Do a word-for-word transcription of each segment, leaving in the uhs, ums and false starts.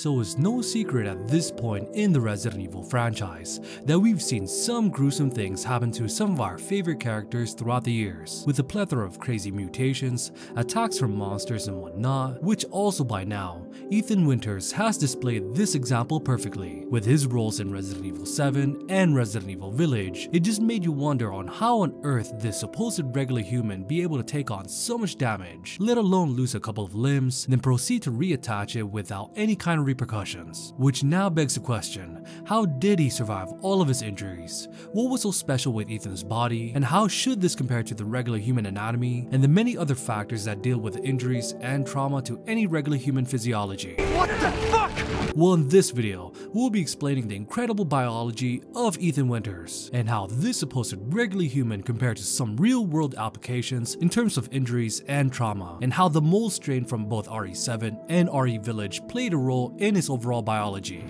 So it's no secret at this point in the Resident Evil franchise that we've seen some gruesome things happen to some of our favorite characters throughout the years, with a plethora of crazy mutations, attacks from monsters and whatnot, which also by now, Ethan Winters has displayed this example perfectly. With his roles in Resident Evil seven and Resident Evil Village, it just made you wonder on how on earth this supposed regular human be able to take on so much damage, let alone lose a couple of limbs, then proceed to reattach it without any kind of repercussions. Which now begs the question, how did he survive all of his injuries? What was so special with Ethan's body, and how should this compare to the regular human anatomy and the many other factors that deal with injuries and trauma to any regular human physiology? What the fuck? Well, in this video, we'll be explaining the incredible biology of Ethan Winters and how this supposed regular human compared to some real-world applications in terms of injuries and trauma, and how the mold strain from both R E seven and R E Village played a role in his overall biology.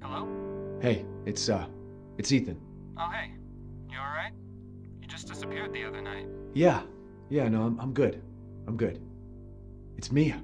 Hello? Hey, it's uh, it's Ethan. Oh hey, you alright? You just disappeared the other night. Yeah, yeah, no, I'm, I'm good. I'm good. It's Mia.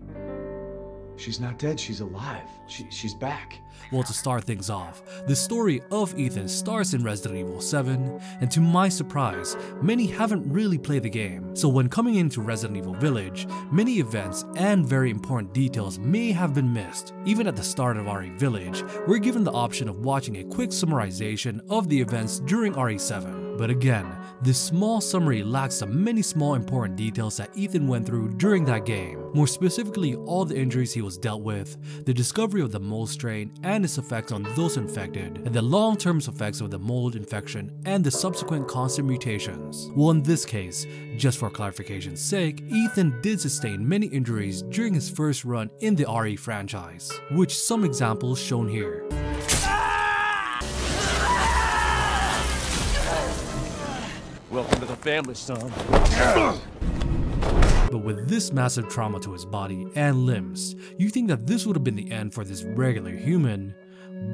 She's not dead, she's alive. She, she's back. Well, to start things off, the story of Ethan starts in Resident Evil seven, and to my surprise, many haven't really played the game. So when coming into Resident Evil Village, many events and very important details may have been missed. Even at the start of R E Village, we're given the option of watching a quick summarization of the events during R E seven. But again, this small summary lacks the many small important details that Ethan went through during that game. More specifically, all the injuries he was dealt with, the discovery of the mold strain and its effects on those infected, and the long-term effects of the mold infection and the subsequent constant mutations. Well, in this case, just for clarification's sake, Ethan did sustain many injuries during his first run in the R E franchise, which some examples shown here. Welcome to the family, son. But with this massive trauma to his body and limbs, you think that this would have been the end for this regular human.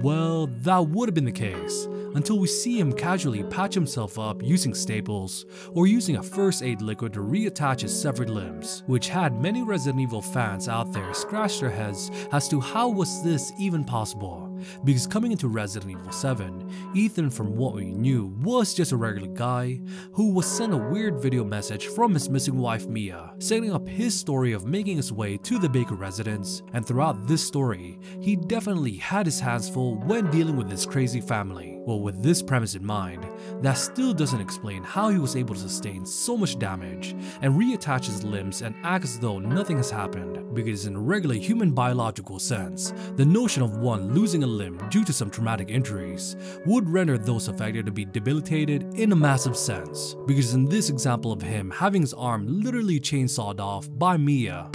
Well, that would have been the case, until we see him casually patch himself up using staples, or using a first aid liquid to reattach his severed limbs, which had many Resident Evil fans out there scratch their heads as to how was this even possible. Because coming into Resident Evil seven, Ethan, from what we knew, was just a regular guy who was sent a weird video message from his missing wife Mia, setting up his story of making his way to the Baker residence, and throughout this story, he definitely had his hands full when dealing with his crazy family. Well, with this premise in mind, that still doesn't explain how he was able to sustain so much damage and reattach his limbs and act as though nothing has happened, because in a regular human biological sense, the notion of one losing a limb due to some traumatic injuries would render those affected to be debilitated in a massive sense, because in this example of him having his arm literally chainsawed off by Mia.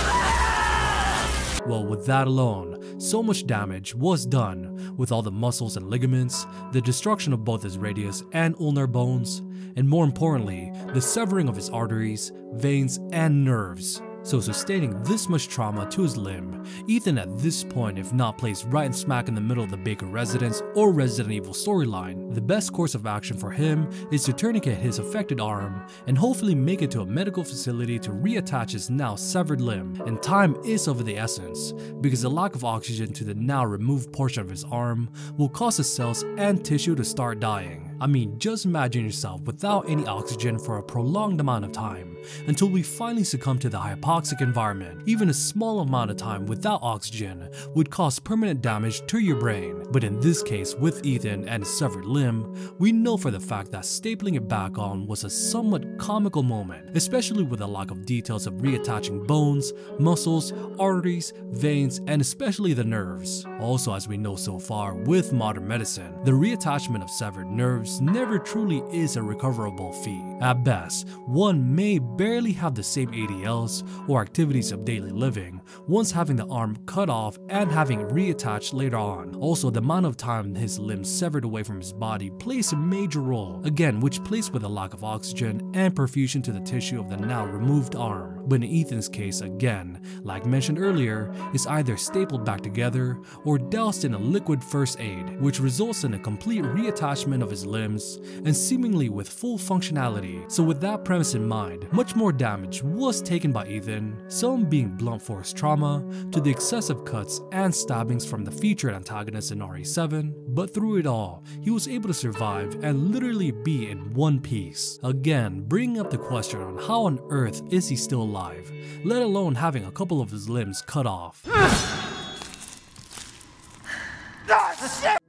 Well, with that alone, so much damage was done, with all the muscles and ligaments, the destruction of both his radius and ulnar bones, and more importantly, the severing of his arteries, veins, and nerves. So sustaining this much trauma to his limb, Ethan at this point, if not placed right smack in the middle of the Baker residence or Resident Evil storyline, the best course of action for him is to tourniquet his affected arm and hopefully make it to a medical facility to reattach his now severed limb. And time is of the essence, because the lack of oxygen to the now removed portion of his arm will cause his cells and tissue to start dying. I mean, just imagine yourself without any oxygen for a prolonged amount of time, until we finally succumb to the hypoxic environment. Even a small amount of time without oxygen would cause permanent damage to your brain. But in this case, with Ethan and his severed limb, we know for the fact that stapling it back on was a somewhat comical moment, especially with the lack of details of reattaching bones, muscles, arteries, veins, and especially the nerves. Also, as we know so far with modern medicine, the reattachment of severed nerves never truly is a recoverable feat. At best, one may barely have the same A D Ls or activities of daily living once having the arm cut off and having it reattached later on. Also, the amount of time his limbs severed away from his body plays a major role, again which plays with a lack of oxygen and perfusion to the tissue of the now removed arm. But in Ethan's case again, like mentioned earlier, is either stapled back together or doused in a liquid first aid, which results in a complete reattachment of his limbs and seemingly with full functionality. So with that premise in mind, much more damage was taken by Ethan, some being blunt force trauma to the excessive cuts and stabbings from the featured antagonist in R E seven, but through it all, he was able to survive and literally be in one piece. Again, bringing up the question on how on earth is he still alive, let alone having a couple of his limbs cut off.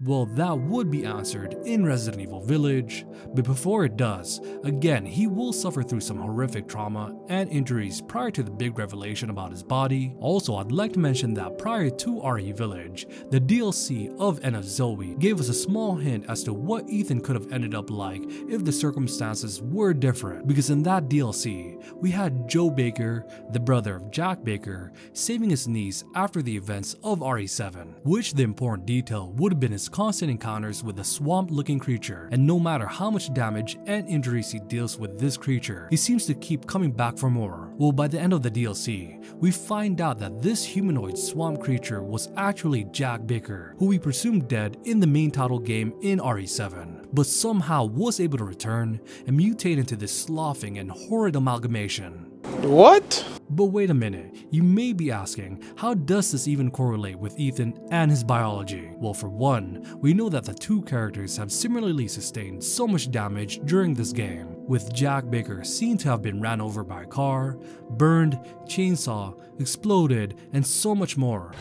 Well, that would be answered in Resident Evil Village, but before it does, again he will suffer through some horrific trauma and injuries prior to the big revelation about his body. Also, I'd like to mention that prior to R E Village, the D L C of N F Zoe gave us a small hint as to what Ethan could have ended up like if the circumstances were different, because in that D L C, we had Joe Baker, the brother of Jack Baker, saving his niece after the events of R E seven, which the important detail would have been his constant encounters with a swamp-looking creature, and no matter how much damage and injuries he deals with this creature, he seems to keep coming back for more. Well, by the end of the D L C, we find out that this humanoid swamp creature was actually Jack Baker, who we presumed dead in the main title game in R E seven, but somehow was able to return and mutate into this sloughing and horrid amalgamation. What? But wait a minute, you may be asking, how does this even correlate with Ethan and his biology? Well, for one, we know that the two characters have similarly sustained so much damage during this game, with Jack Baker seen to have been ran over by a car, burned, chainsaw, exploded, and so much more.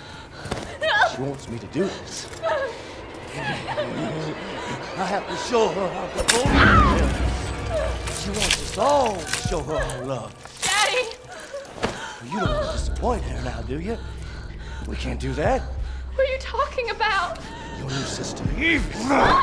No. She wants me to do this. I have to show her how to hold me. She wants us all to show her our love. You don't want to disappoint her now, do you? We can't do that. What are you talking about? Your new sister, Ethan.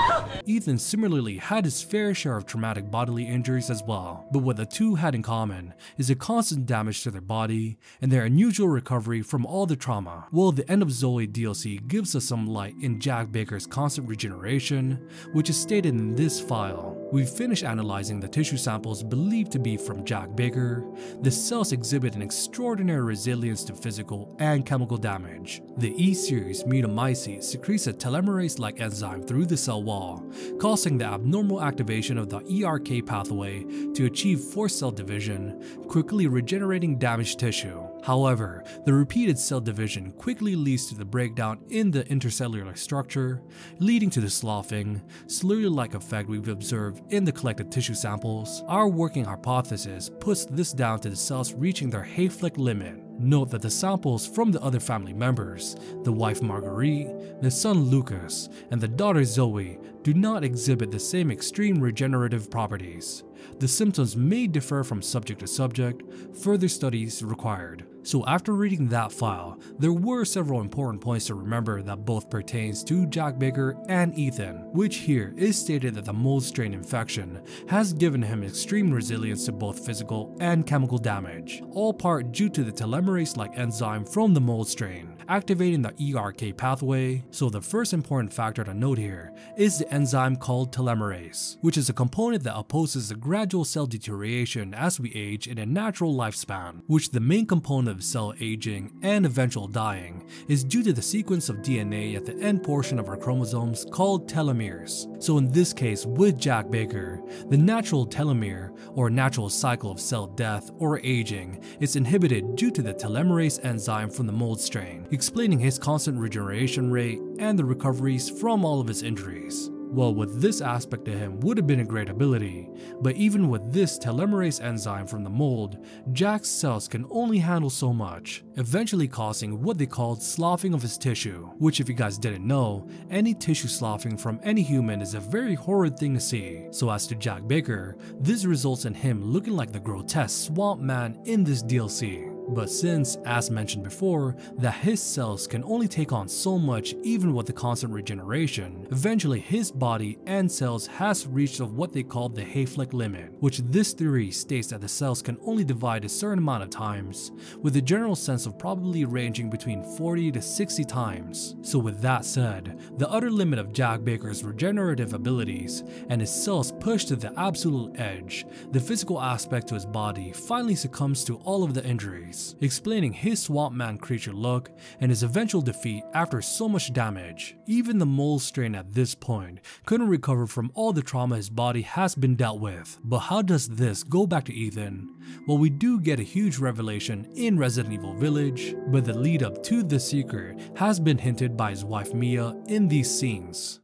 Ethan similarly had his fair share of traumatic bodily injuries as well, but what the two had in common is the constant damage to their body and their unusual recovery from all the trauma. While the End of Zoe D L C gives us some light in Jack Baker's constant regeneration, which is stated in this file. We finish analyzing the tissue samples believed to be from Jack Baker. The cells exhibit an extraordinary resilience to physical and chemical damage. The E-series Metomycete secretes a telomerase-like enzyme through the cell wall, causing the abnormal activation of the E R K pathway to achieve forced cell division, quickly regenerating damaged tissue. However, the repeated cell division quickly leads to the breakdown in the intercellular structure, leading to the sloughing, slurry-like effect we've observed in the collected tissue samples. Our working hypothesis puts this down to the cells reaching their Hayflick limit. Note that the samples from the other family members, the wife Marguerite, the son Lucas, and the daughter Zoe, do not exhibit the same extreme regenerative properties. The symptoms may differ from subject to subject, further studies required. So after reading that file, there were several important points to remember that both pertains to Jack Baker and Ethan, which here is stated that the mold strain infection has given him extreme resilience to both physical and chemical damage, all part due to the telomerase-like enzyme from the mold strain, activating the E R K pathway. So the first important factor to note here is the enzyme called telomerase, which is a component that opposes the gradual cell deterioration as we age in a natural lifespan, which the main component of cell aging and eventual dying is due to the sequence of D N A at the end portion of our chromosomes called telomeres. So in this case with Jack Baker, the natural telomere or natural cycle of cell death or aging is inhibited due to the telomerase enzyme from the mold strain, explaining his constant regeneration rate and the recoveries from all of his injuries. Well, with this aspect to him would have been a great ability, but even with this telomerase enzyme from the mold, Jack's cells can only handle so much, eventually causing what they called sloughing of his tissue, which if you guys didn't know, any tissue sloughing from any human is a very horrid thing to see. So as to Jack Baker, this results in him looking like the grotesque swamp man in this D L C. But since, as mentioned before, that his cells can only take on so much even with the constant regeneration, eventually his body and cells has reached of what they call the Hayflick limit, which this theory states that the cells can only divide a certain amount of times, with a general sense of probably ranging between forty to sixty times. So with that said, the utter limit of Jack Baker's regenerative abilities and his cells pushed to the absolute edge, the physical aspect to his body finally succumbs to all of the injuries, explaining his swamp man creature look and his eventual defeat after so much damage. Even the mole strain at this point couldn't recover from all the trauma his body has been dealt with. But how does this go back to Ethan? Well, we do get a huge revelation in Resident Evil Village, but the lead up to this secret has been hinted by his wife Mia in these scenes.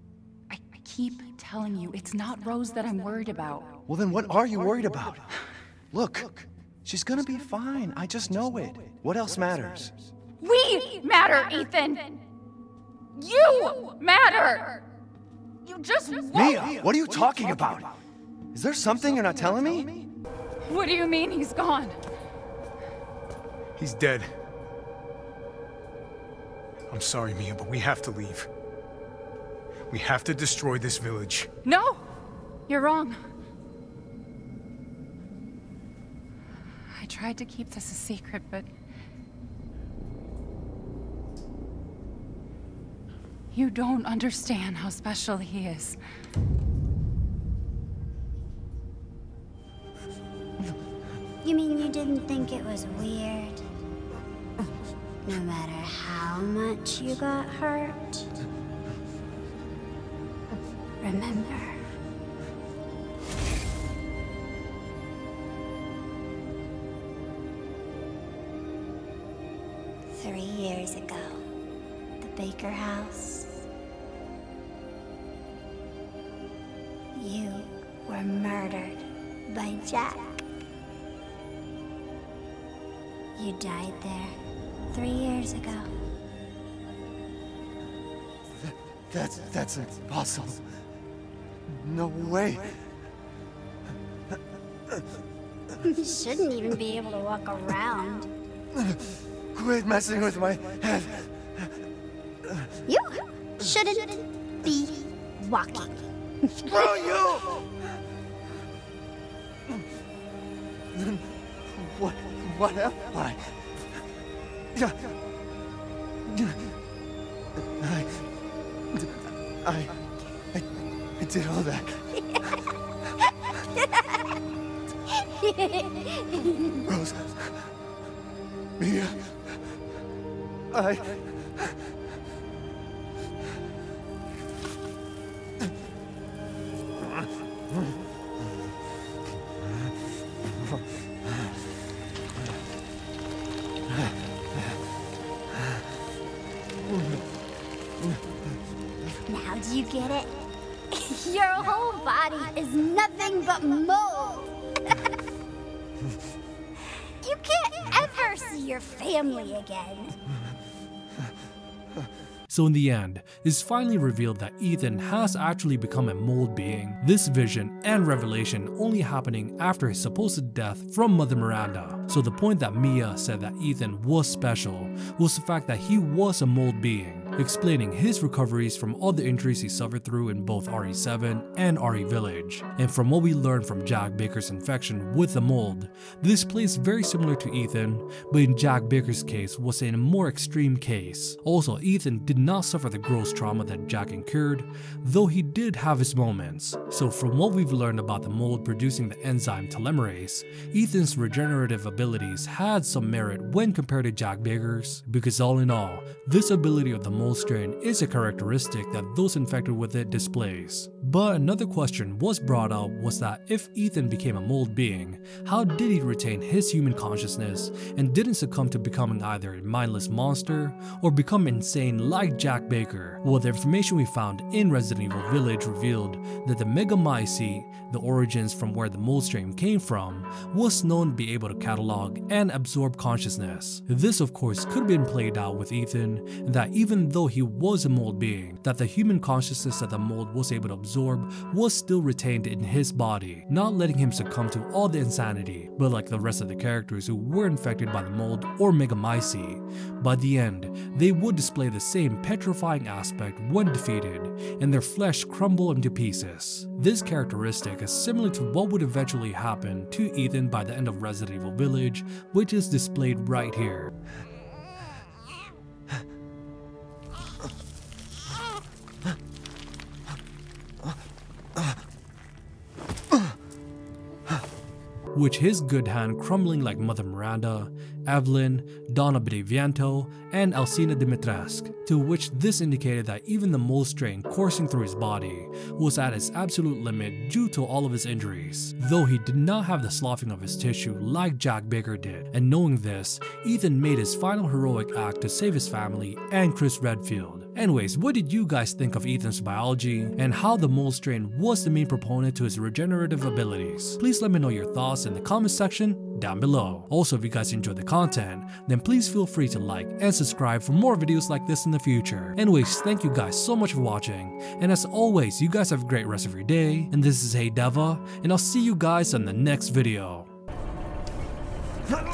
I, I keep telling you, it's not Rose that I'm worried about. Well then what are you worried about? Look. Look. She's gonna be fine, I just know it. What else matters? We matter, Ethan! You matter! You just won't! Mia, what are you talking about? Is there something you're not telling me? What do you mean he's gone? He's dead. I'm sorry, Mia, but we have to leave. We have to destroy this village. No! You're wrong. I tried to keep this a secret, but you don't understand how special he is. You mean you didn't think it was weird? No matter how much you got hurt? Remember? Three years ago, the Baker house. You were murdered by Jack. You died there three years ago. Th that's, that's impossible. No way. You shouldn't even be able to walk around. Quit messing with my head. You shouldn't be walking. Screw you! What? What am I? I, I, I, I did all that. Rose, Mia. I... Now do you get it? Your whole body is nothing but mold. You can't ever see your family again. So in the end, it's finally revealed that Ethan has actually become a mold being, this vision and revelation only happening after his supposed death from Mother Miranda. So the point that Mia said that Ethan was special was the fact that he was a mold being, explaining his recoveries from all the injuries he suffered through in both R E seven and R E Village. And from what we learned from Jack Baker's infection with the mold, this plays very similar to Ethan, but in Jack Baker's case was in a more extreme case. Also, Ethan did not suffer the gross trauma that Jack incurred, though he did have his moments. So from what we've learned about the mold producing the enzyme telomerase, Ethan's regenerative abilities had some merit when compared to Jack Baker's, because all in all, this ability of the mold strain is a characteristic that those infected with it displays. But another question was brought up was that if Ethan became a mold being, how did he retain his human consciousness and didn't succumb to becoming either a mindless monster or become insane like Jack Baker? Well, the information we found in Resident Evil Village revealed that the Megamycete, the origins from where the mold strain came from, was known to be able to catalyze catalog and absorb consciousness. This of course could have been played out with Ethan, that even though he was a mold being, that the human consciousness that the mold was able to absorb was still retained in his body, not letting him succumb to all the insanity, but like the rest of the characters who were infected by the mold or Megamycete. By the end, they would display the same petrifying aspect when defeated, and their flesh crumble into pieces. This characteristic is similar to what would eventually happen to Ethan by the end of Resident Evil Village, which is displayed right here. Which his good hand crumbling like Mother Miranda, Evelyn, Donna Beneviento, and Alcina Dimitrescu, to which this indicated that even the mold strain coursing through his body was at its absolute limit due to all of his injuries, though he did not have the sloughing of his tissue like Jack Baker did, and knowing this, Ethan made his final heroic act to save his family and Chris Redfield. Anyways, what did you guys think of Ethan's biology and how the mold strain was the main proponent to his regenerative abilities? Please let me know your thoughts in the comment section down below. Also, if you guys enjoyed the content, then please feel free to like and subscribe for more videos like this in the future. Anyways, thank you guys so much for watching, and as always, you guys have a great rest of your day, and this is HeY DeVuH, and I'll see you guys in the next video. Huh.